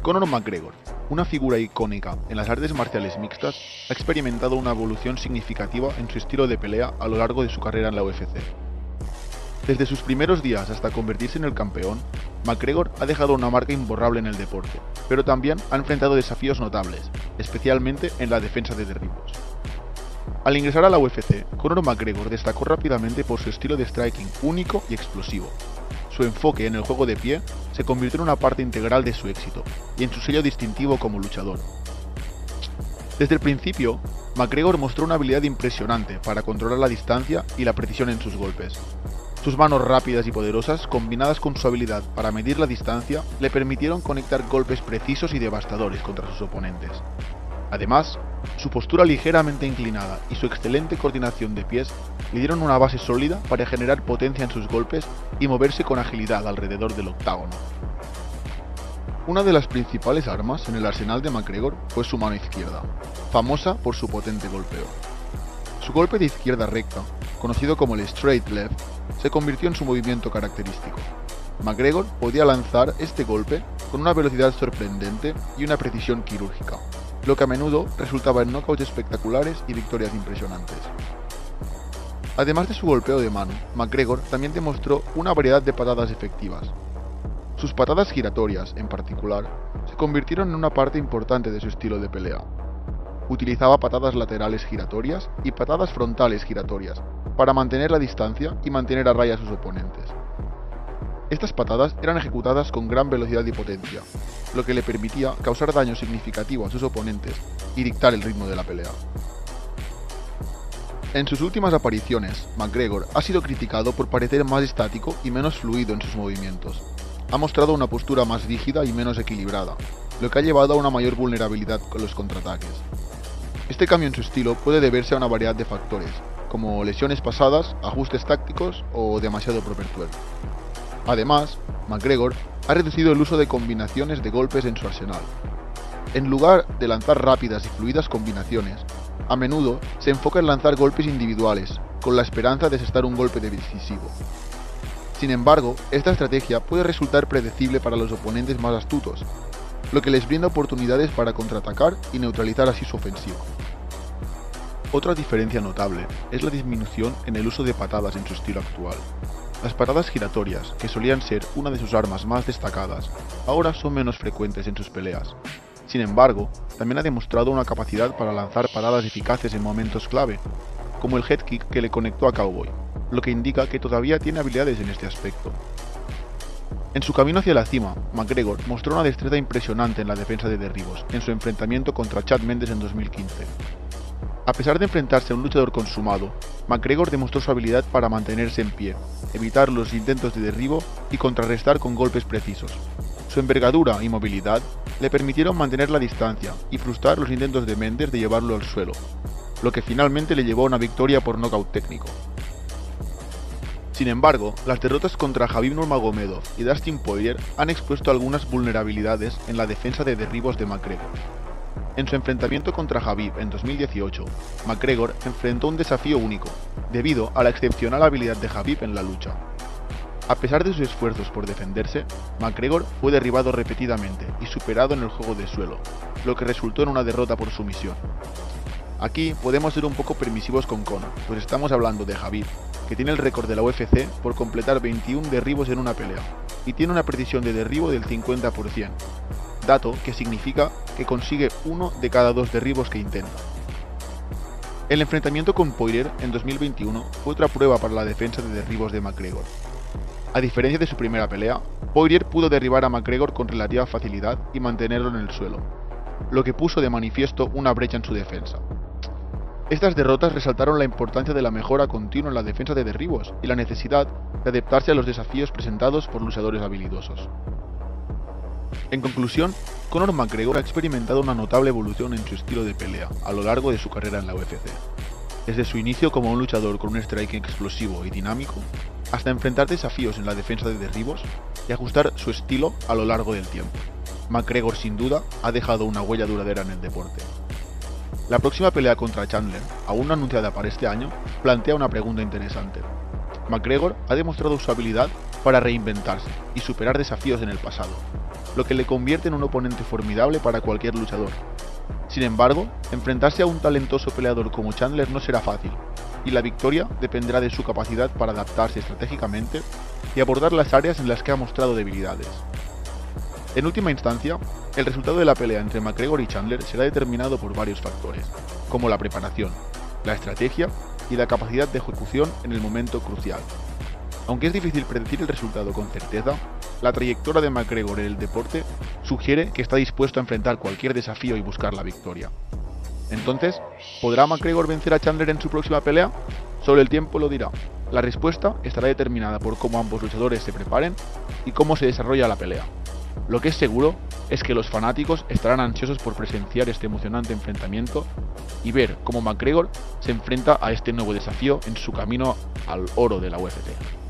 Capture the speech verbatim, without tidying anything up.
Conor McGregor, una figura icónica en las artes marciales mixtas, ha experimentado una evolución significativa en su estilo de pelea a lo largo de su carrera en la U F C. Desde sus primeros días hasta convertirse en el campeón, McGregor ha dejado una marca imborrable en el deporte, pero también ha enfrentado desafíos notables, especialmente en la defensa de derribos. Al ingresar a la U F C, Conor McGregor destacó rápidamente por su estilo de striking único y explosivo. Su enfoque en el juego de pie se convirtió en una parte integral de su éxito y en su sello distintivo como luchador. Desde el principio, McGregor mostró una habilidad impresionante para controlar la distancia y la precisión en sus golpes. Sus manos rápidas y poderosas, combinadas con su habilidad para medir la distancia, le permitieron conectar golpes precisos y devastadores contra sus oponentes. Además, su postura ligeramente inclinada y su excelente coordinación de pies le dieron una base sólida para generar potencia en sus golpes y moverse con agilidad alrededor del octágono. Una de las principales armas en el arsenal de McGregor fue su mano izquierda, famosa por su potente golpeo. Su golpe de izquierda recta, conocido como el straight left, se convirtió en su movimiento característico. McGregor podía lanzar este golpe con una velocidad sorprendente y una precisión quirúrgica, lo que a menudo resultaba en knockouts espectaculares y victorias impresionantes. Además de su golpeo de mano, McGregor también demostró una variedad de patadas efectivas. Sus patadas giratorias, en particular, se convirtieron en una parte importante de su estilo de pelea. Utilizaba patadas laterales giratorias y patadas frontales giratorias para mantener la distancia y mantener a raya a sus oponentes. Estas patadas eran ejecutadas con gran velocidad y potencia, lo que le permitía causar daño significativo a sus oponentes y dictar el ritmo de la pelea. En sus últimas apariciones, McGregor ha sido criticado por parecer más estático y menos fluido en sus movimientos. Ha mostrado una postura más rígida y menos equilibrada, lo que ha llevado a una mayor vulnerabilidad con los contraataques. Este cambio en su estilo puede deberse a una variedad de factores, como lesiones pasadas, ajustes tácticos o demasiado propenso. Además, McGregor ha reducido el uso de combinaciones de golpes en su arsenal. En lugar de lanzar rápidas y fluidas combinaciones, a menudo se enfoca en lanzar golpes individuales, con la esperanza de asestar un golpe decisivo. Sin embargo, esta estrategia puede resultar predecible para los oponentes más astutos, lo que les brinda oportunidades para contraatacar y neutralizar así su ofensiva. Otra diferencia notable es la disminución en el uso de patadas en su estilo actual. Las patadas giratorias, que solían ser una de sus armas más destacadas, ahora son menos frecuentes en sus peleas. Sin embargo, también ha demostrado una capacidad para lanzar patadas eficaces en momentos clave, como el head kick que le conectó a Cowboy, lo que indica que todavía tiene habilidades en este aspecto. En su camino hacia la cima, McGregor mostró una destreza impresionante en la defensa de derribos en su enfrentamiento contra Chad Mendes en dos mil quince. A pesar de enfrentarse a un luchador consumado, McGregor demostró su habilidad para mantenerse en pie, evitar los intentos de derribo y contrarrestar con golpes precisos. Su envergadura y movilidad le permitieron mantener la distancia y frustrar los intentos de Mendes de llevarlo al suelo, lo que finalmente le llevó a una victoria por nocaut técnico. Sin embargo, las derrotas contra Khabib Nurmagomedov y Dustin Poirier han expuesto algunas vulnerabilidades en la defensa de derribos de McGregor. En su enfrentamiento contra Khabib en dos mil dieciocho, McGregor enfrentó un desafío único, debido a la excepcional habilidad de Khabib en la lucha. A pesar de sus esfuerzos por defenderse, McGregor fue derribado repetidamente y superado en el juego de suelo, lo que resultó en una derrota por sumisión. Aquí podemos ser un poco permisivos con Conor, pues estamos hablando de Khabib, que tiene el récord de la U F C por completar veintiún derribos en una pelea, y tiene una precisión de derribo del cincuenta por ciento. Dato que significa que consigue uno de cada dos derribos que intenta. El enfrentamiento con Poirier en dos mil veintiuno fue otra prueba para la defensa de derribos de McGregor. A diferencia de su primera pelea, Poirier pudo derribar a McGregor con relativa facilidad y mantenerlo en el suelo, lo que puso de manifiesto una brecha en su defensa. Estas derrotas resaltaron la importancia de la mejora continua en la defensa de derribos y la necesidad de adaptarse a los desafíos presentados por luchadores habilidosos. En conclusión, Conor McGregor ha experimentado una notable evolución en su estilo de pelea a lo largo de su carrera en la U F C. Desde su inicio como un luchador con un striking explosivo y dinámico, hasta enfrentar desafíos en la defensa de derribos y ajustar su estilo a lo largo del tiempo. McGregor sin duda ha dejado una huella duradera en el deporte. La próxima pelea contra Chandler, aún no anunciada para este año, plantea una pregunta interesante. ¿McGregor ha demostrado su habilidad para reinventarse y superar desafíos en el pasado? lo que le convierte en un oponente formidable para cualquier luchador. Sin embargo, enfrentarse a un talentoso peleador como Chandler no será fácil, y la victoria dependerá de su capacidad para adaptarse estratégicamente y abordar las áreas en las que ha mostrado debilidades. En última instancia, el resultado de la pelea entre McGregor y Chandler será determinado por varios factores, como la preparación, la estrategia y la capacidad de ejecución en el momento crucial. Aunque es difícil predecir el resultado con certeza, la trayectoria de McGregor en el deporte sugiere que está dispuesto a enfrentar cualquier desafío y buscar la victoria. Entonces, ¿podrá McGregor vencer a Chandler en su próxima pelea? Solo el tiempo lo dirá. La respuesta estará determinada por cómo ambos luchadores se preparen y cómo se desarrolla la pelea. Lo que es seguro es que los fanáticos estarán ansiosos por presenciar este emocionante enfrentamiento y ver cómo McGregor se enfrenta a este nuevo desafío en su camino al oro de la U F C.